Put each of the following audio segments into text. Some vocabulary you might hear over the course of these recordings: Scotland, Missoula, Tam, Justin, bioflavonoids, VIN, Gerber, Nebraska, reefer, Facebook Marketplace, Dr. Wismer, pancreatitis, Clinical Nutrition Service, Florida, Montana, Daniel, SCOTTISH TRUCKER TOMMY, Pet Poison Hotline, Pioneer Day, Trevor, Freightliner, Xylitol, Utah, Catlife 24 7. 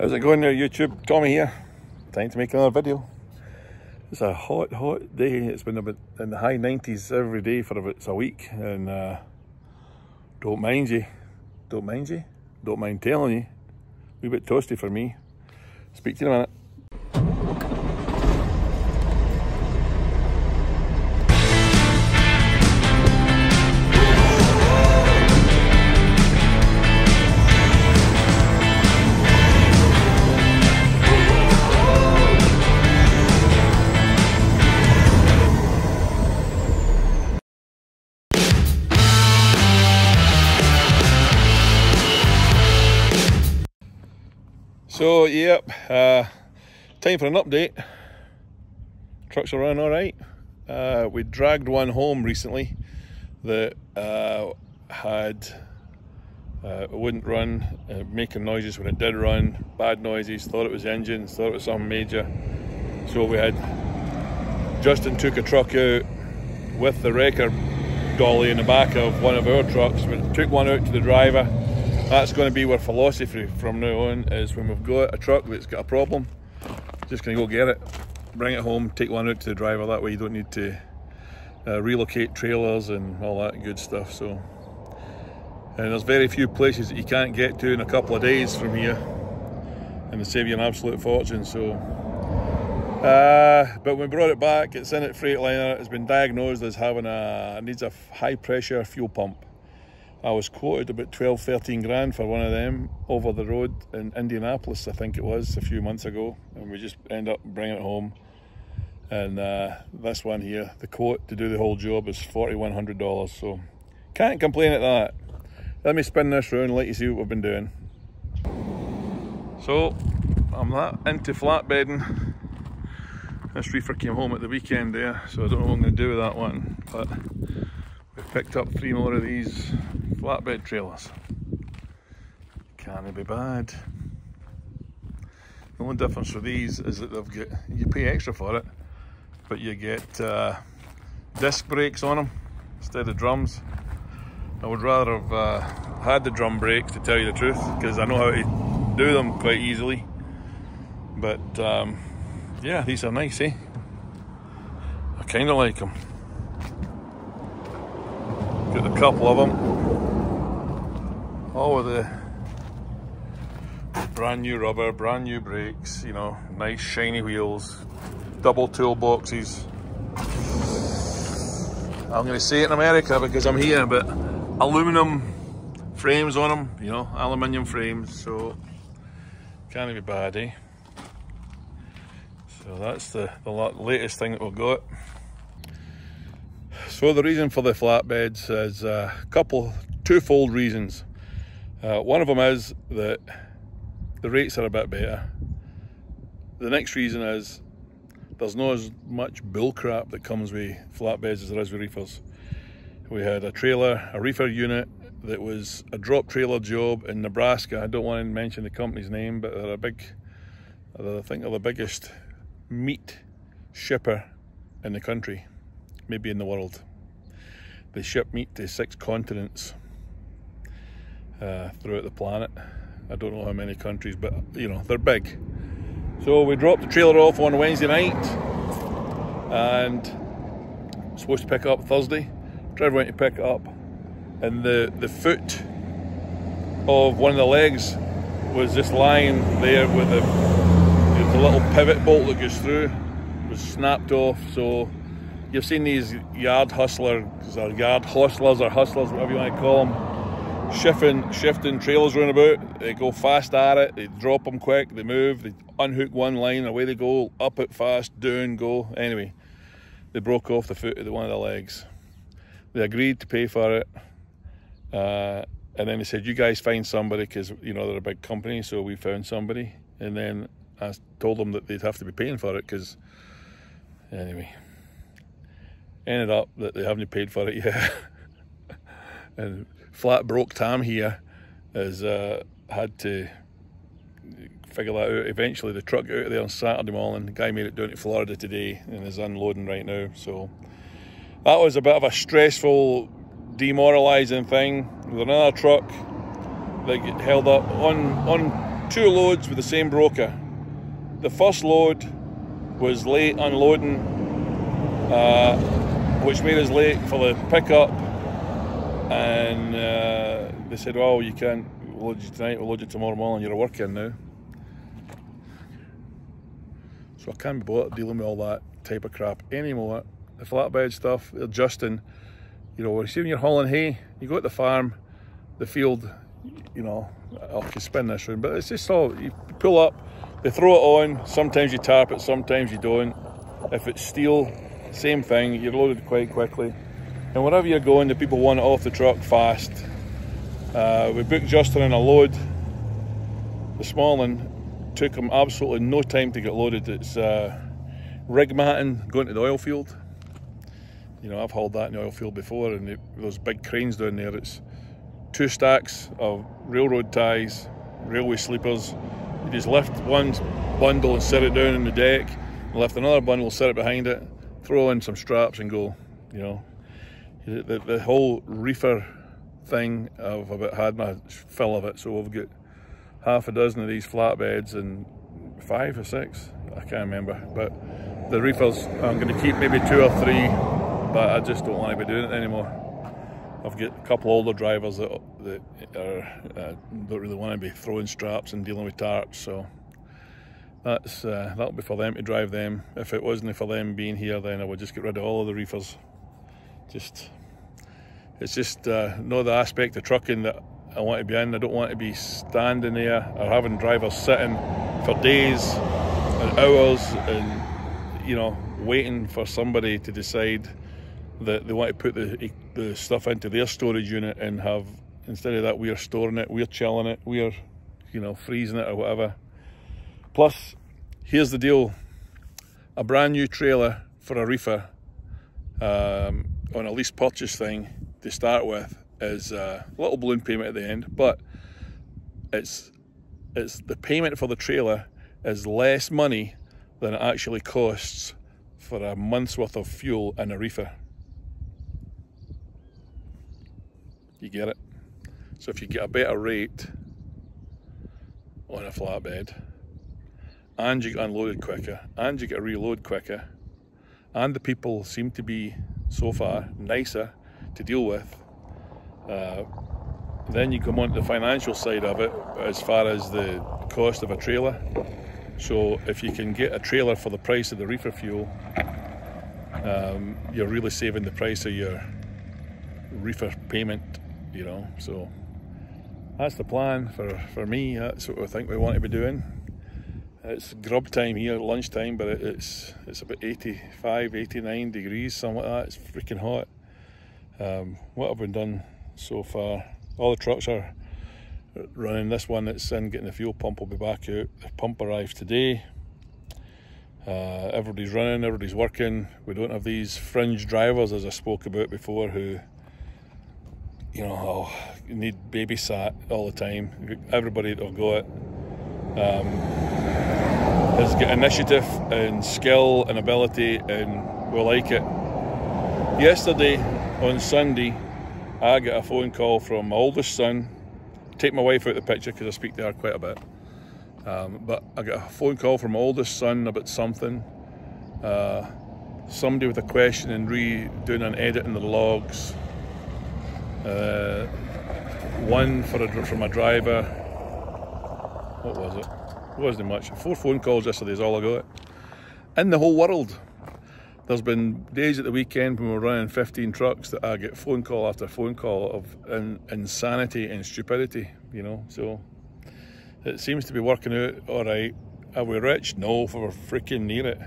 How's it going there, YouTube? Tommy here. Time to make another video. It's a hot, hot day. It's been about in the high 90s every day for about a week, and don't mind telling you, a wee bit toasty for me. Speak to you in a minute. So, yep, time for an update. Trucks are running all right. We dragged one home recently that wouldn't run, making noises when it did run, bad noises, thought it was engines, thought it was something major. So we had, Justin took a truck out with the wrecker dolly in the back of one of our trucks. We took one out to the driver. That's going to be our philosophy from now on, is when we've got a truck that's got a problem, just going to go get it, bring it home, take one out to the driver. That way you don't need to relocate trailers and all that good stuff. So, and there's very few places that you can't get to in a couple of days from here, and they save you an absolute fortune. So, but we brought it back. It's in at Freightliner. It's been diagnosed as having needs a high pressure fuel pump. I was quoted about 12, 13 grand for one of them over the road in Indianapolis, I think it was, a few months ago, and we just end up bringing it home. And this one here, the quote to do the whole job is $4,100, so can't complain at that. Let me spin this round and let you see what we've been doing. So, I'm that into flatbedding. This reefer came home at the weekend there, so I don't know what I'm going to do with that one, but we've picked up 3 more of these flatbed trailers. Can't be bad. The only difference for these is that they've got, you pay extra for it, but you get disc brakes on them instead of drums. I would rather have had the drum brakes, to tell you the truth, because I know how to do them quite easily. But yeah, these are nice, eh? I kind of like them. Got a couple of them, all with the brand new rubber, brand new brakes, you know, nice shiny wheels, double toolboxes. I'm going to say it in America because I'm here, but aluminum frames on them, you know, aluminium frames, so can't be bad, eh? So that's the latest thing that we've got. So the reason for the flatbeds is a twofold reasons. One of them is that the rates are a bit better. The next reason is there's not as much bull crap that comes with flatbeds as there is with reefers. We had a trailer, a reefer unit that was a drop trailer job in Nebraska. I don't want to mention the company's name, but they're a big, I think they're the biggest meat shipper in the country, maybe in the world. They ship meat to 6 continents throughout the planet. I don't know how many countries, but you know, they're big. So we dropped the trailer off on Wednesday night and I'm supposed to pick up Thursday. Trevor went to pick it up and the foot of one of the legs was just lying there with the little pivot bolt that goes through. It was snapped off. So you've seen these yard hustlers, whatever you want to call them, shifting trailers round about. They go fast at it, they drop them quick, they move, they unhook one line, away they go, up it fast, down, go. Anyway, they broke off the foot of one of the legs. They agreed to pay for it, and then they said, you guys find somebody, because you know, they're a big company, so we found somebody. And then I told them that they'd have to be paying for it, because, anyway. Ended up that they haven't paid for it yet. And flat broke Tam here has had to figure that out. Eventually the truck got out of there on Saturday morning. The guy made it down to Florida today and is unloading right now. So that was a bit of a stressful, demoralising thing with another truck that got held up on two loads with the same broker. The first load was late unloading, which made us late for the pickup, and they said, well, you can't, we'll load you tonight, we'll load you tomorrow morning, you're a worker now. So I can't be bothered dealing with all that type of crap anymore. The flatbed stuff, Justin, you know, see when you're hauling hay, you go to the farm, the field, you know, I can spin this round, but it's just all, you pull up, they throw it on, sometimes you tap it, sometimes you don't. If it's steel, same thing, you're loaded quite quickly. And wherever you're going, the people want it off the truck fast. We booked Justin in a load this morning, took him absolutely no time to get loaded. It's rig matting, going to the oil field. You know, I've hauled that in the oil field before, and those big cranes down there, it's two stacks of railroad ties, railway sleepers. You just lift one bundle and set it down on the deck, and lift another bundle, set it behind it, throw in some straps and go, you know. The whole reefer thing, I've about had my fill of it, so I've got half a dozen of these flatbeds and 5 or 6, I can't remember. But the reefers, I'm going to keep maybe 2 or 3, but I just don't want to be doing it anymore. I've got a couple older drivers that don't really want to be throwing straps and dealing with tarps, so that's that'll be for them to drive them. If it wasn't for them being here, then I would just get rid of all of the reefers. It's just not the aspect of trucking that I want to be in. I don't want to be standing there or having drivers sitting for days and hours and, you know, waiting for somebody to decide that they want to put the stuff into their storage unit and have, instead of that, we're storing it, we're chilling it, we're, you know, freezing it or whatever. Plus, here's the deal. A brand new trailer for a reefer on a lease purchase thing to start with is a little balloon payment at the end, but it's the payment for the trailer is less money than it actually costs for a month's worth of fuel in a reefer. You get it? So if you get a better rate on a flatbed, and you get unloaded quicker, and you get a reload quicker, and the people seem to be, so far, nicer to deal with, then you come on to the financial side of it as far as the cost of a trailer. So if you can get a trailer for the price of the reefer fuel, you're really saving the price of your reefer payment, you know. So that's the plan for me. That's what I think we want to be doing. It's grub time here, lunchtime, but it's about 85, 89 degrees, something like that. It's freaking hot. What have we done so far? All the trucks are running. This one that's in getting the fuel pump will be back out. The pump arrived today. Everybody's running, everybody's working. We don't have these fringe drivers, as I spoke about before, who, you know, need babysat all the time. Everybody that'll go it has got initiative and skill and ability, and we like it. Yesterday on Sunday, I got a phone call from my oldest son. Take my wife out of the picture because I speak to her quite a bit. But I got a phone call from my oldest son about something. Somebody with a question and redoing an edit in the logs. One from a driver. What was it? It wasn't much. 4 phone calls yesterday is all I got. In the whole world, there's been days at the weekend when we're running 15 trucks that I get phone call after phone call of insanity and stupidity, you know. So it seems to be working out all right. Are we rich? No, if we're freaking near it.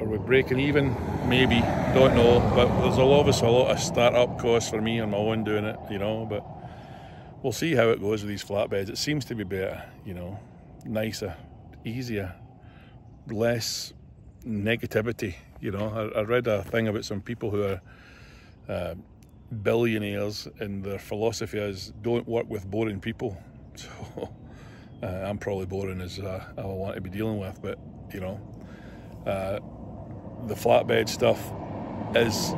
Are we breaking even? Maybe, don't know, but there's obviously a lot of start-up costs for me on my own doing it, you know, but we'll see how it goes with these flatbeds. It seems to be better, you know, nicer, easier, less negativity, you know. I read a thing about some people who are billionaires, and their philosophy is don't work with boring people. So I'm probably boring as I want to be dealing with, but, you know, the flatbed stuff is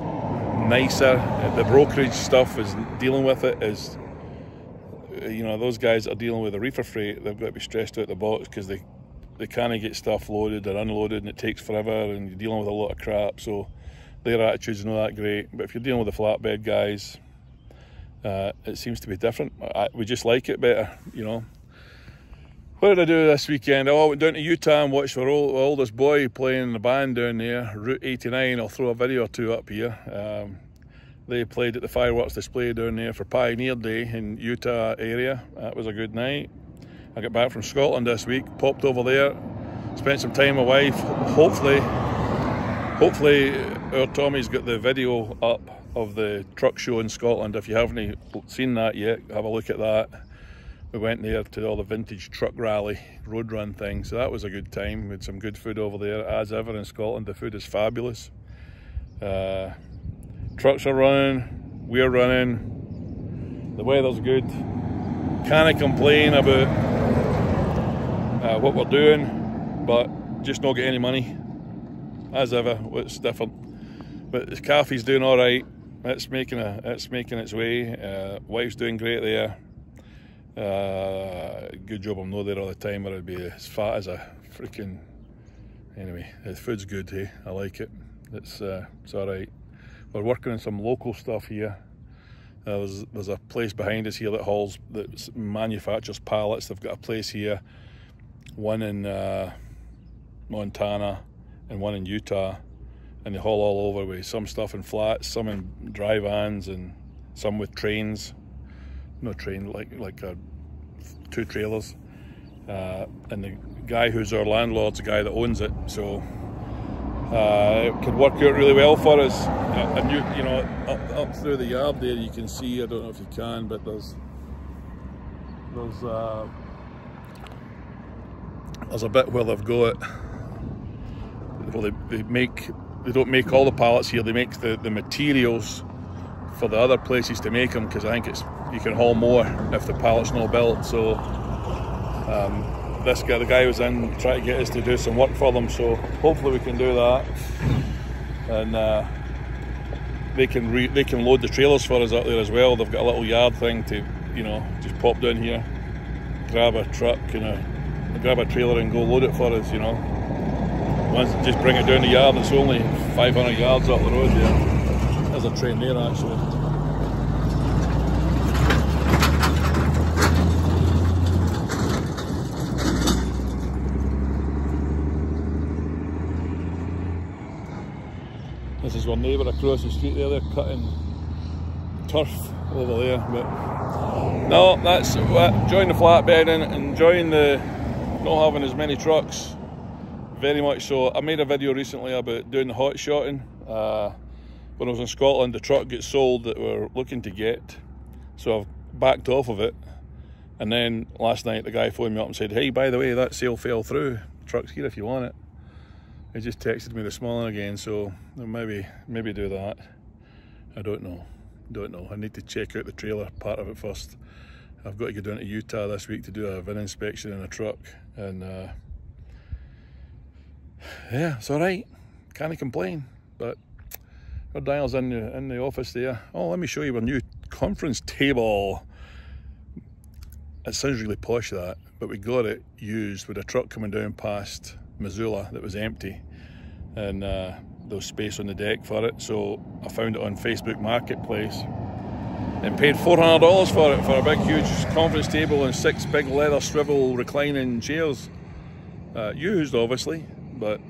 nicer. The brokerage stuff is dealing with it is you know, those guys that are dealing with the reefer freight, they've got to be stressed out the box because they can't get stuff loaded or unloaded and it takes forever and you're dealing with a lot of crap, so their attitude's not that great. But if you're dealing with the flatbed guys, it seems to be different. We just like it better, you know. What did I do this weekend? I went down to Utah and watched my oldest boy playing in the band down there, Route 89. I'll throw a video or two up here. They played at the fireworks display down there for Pioneer Day in Utah area. That was a good night. I got back from Scotland this week, popped over there, spent some time with my wife. Hopefully our Tommy's got the video up of the truck show in Scotland. If you haven't seen that yet, have a look at that. We went there to all the vintage truck rally, road run thing, so that was a good time. We had some good food over there, as ever in Scotland. The food is fabulous. Trucks are running, we're running, the weather's good. Can't complain about what we're doing, but just not get any money, as ever. It's different, but the coffee's doing all right. It's making its way. Wife's doing great there. Good job I'm not there all the time, or I'd be as fat as a freaking... Anyway, the food's good, hey? I like it. It's alright. We're working on some local stuff here. There's a place behind us here that manufactures pallets. They've got a place here, one in Montana and one in Utah, and they haul all over with some stuff in flats, some in dry vans, and some with trains. No train, like two trailers, and the guy who's our landlord's the guy that owns it, so it could work out really well for us. And you know, up through the yard there, you can see, I don't know if you can, but there's a bit where they've got, well, they don't make all the pallets here. They make the materials for the other places to make them, because I think it's, you can haul more if the pallet's not built. So the guy was in trying to get us to do some work for them, so hopefully we can do that, and they can load the trailers for us up there as well. They've got a little yard thing to, you know, just pop down here, grab a truck, you know, grab a trailer and go load it for us, you know. Once, just bring it down the yard. It's only 500 yards up the road there. There's a train there actually. This is our neighbour across the street there. They're cutting turf over there, but no, that's enjoying the flatbed and enjoying the not having as many trucks. Very much so. I made a video recently about doing the hot shotting. When I was in Scotland, the truck gets sold that we're looking to get, so I've backed off of it. And then last night the guy phoned me up and said, hey, by the way, that sale fell through, the truck's here if you want it. He just texted me this morning again, so maybe do that. I don't know. I need to check out the trailer part of it first. I've got to go down to Utah this week to do a VIN inspection in a truck, and yeah, it's all right, can't complain. But Daniel's in the office there. Oh, let me show you our new conference table. It sounds really posh, that, but we got it used with a truck coming down past Missoula that was empty, and there was space on the deck for it, so I found it on Facebook Marketplace and paid $400 for it, for a big huge conference table and 6 big leather swivel reclining chairs, used obviously, but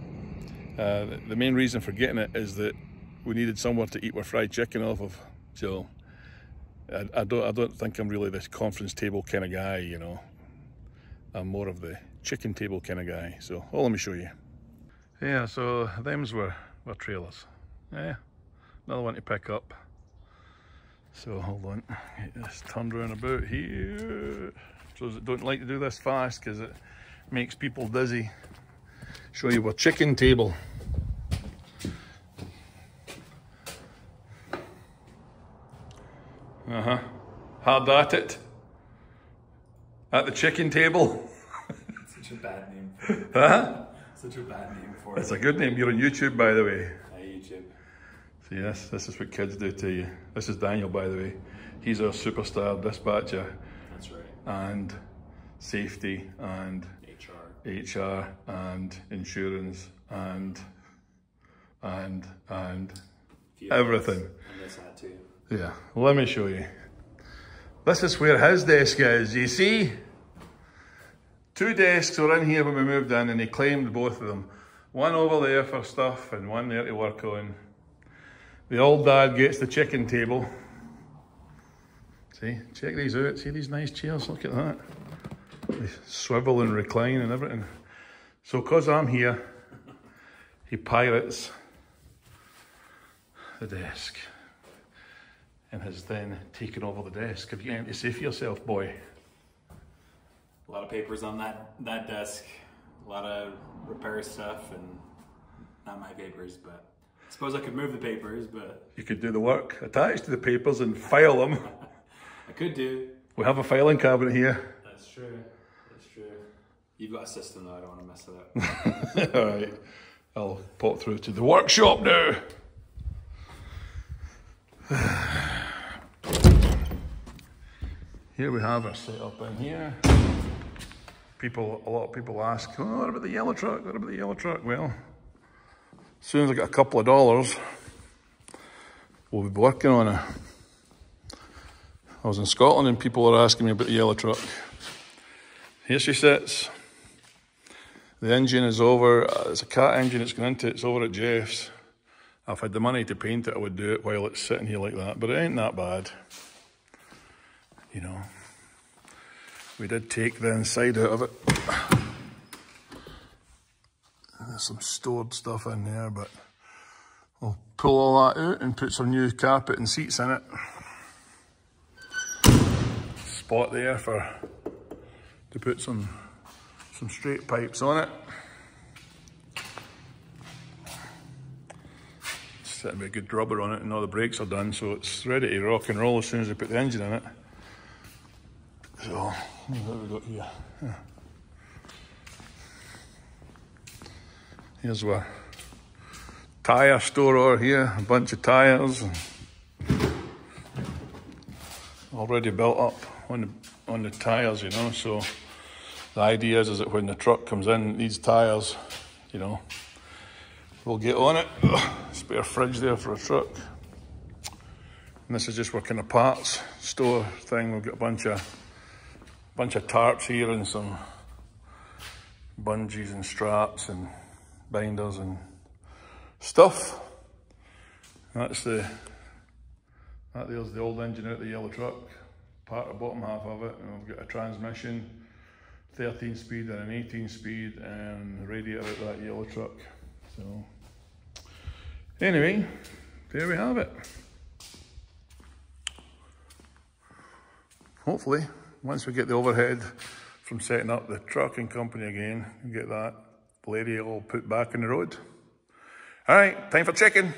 the main reason for getting it is that we needed somewhere to eat our fried chicken off of. So I don't think I'm really this conference table kind of guy, you know. I'm more of the chicken table kind of guy. So, oh, let me show you. Yeah, so them's were trailers. Yeah, another one to pick up. So hold on, get this turned around about here. So I don't like to do this fast because it makes people dizzy. Show you our chicken table. Uh-huh. Hard at it. At the chicken table. Such a bad name for it. Huh? Such a bad name for it. It's a good name. You're on YouTube, by the way. Hi, YouTube. See, this is what kids do to you. This is Daniel, by the way. He's our superstar dispatcher. That's right. and safety and HR and insurance and everything. And this hat too. Yeah, let me show you. This is where his desk is, you see? Two desks were in here when we moved in and he claimed both of them. One over there for stuff and one there to work on. The old dad gets the chicken table. See, check these out, see these nice chairs, look at that. They swivel and recline and everything. So because I'm here, he pirates the desk and has then taken over the desk. Have you got anything to say for yourself, boy? A lot of papers on that desk, a lot of repair stuff, and not my papers, but I suppose I could move the papers, but... You could do the work attached to the papers and file them. I could do. We have a filing cabinet here. That's true, that's true. You've got a system though, I don't want to mess it up. All right, I'll pop through to the workshop now. Here we have our setup in here. A lot of people ask, oh, what about the yellow truck? What about the yellow truck? Well, as soon as I get a couple of dollars, we'll be working on it. I was in Scotland and people were asking me about the yellow truck. Here she sits. The engine is over. It's a cat engine that's going into it. It's over at Jeff's. If I had the money to paint it, I would do it while it's sitting here like that. But it ain't that bad. You know. We did take the inside out of it. There's some stored stuff in there, but we'll pull all that out and put some new carpet and seats in it. Spot there to put some straight pipes on it. It's sitting with a good rubber on it and all the brakes are done, so it's ready to rock and roll as soon as we put the engine in it. So, what have we got here? Yeah. Here's our tyre store over here, a bunch of tyres. Already built up on the tyres, you know, so the idea is that when the truck comes in, these tyres, you know, we'll get on it. Spare fridge there for a truck. And this is just where kind of parts store thing. We've got a bunch of tarps here and some bungees and straps and binders and stuff. There's the old engine out of the yellow truck, part of the bottom half of it, and we've got a transmission, 13 speed and an 18 speed, and the radiator out of that yellow truck. So anyway, there we have it. Hopefully, once we get the overhead from setting up the trucking company again, we'll get that lady all put back on the road. All right, time for chicken.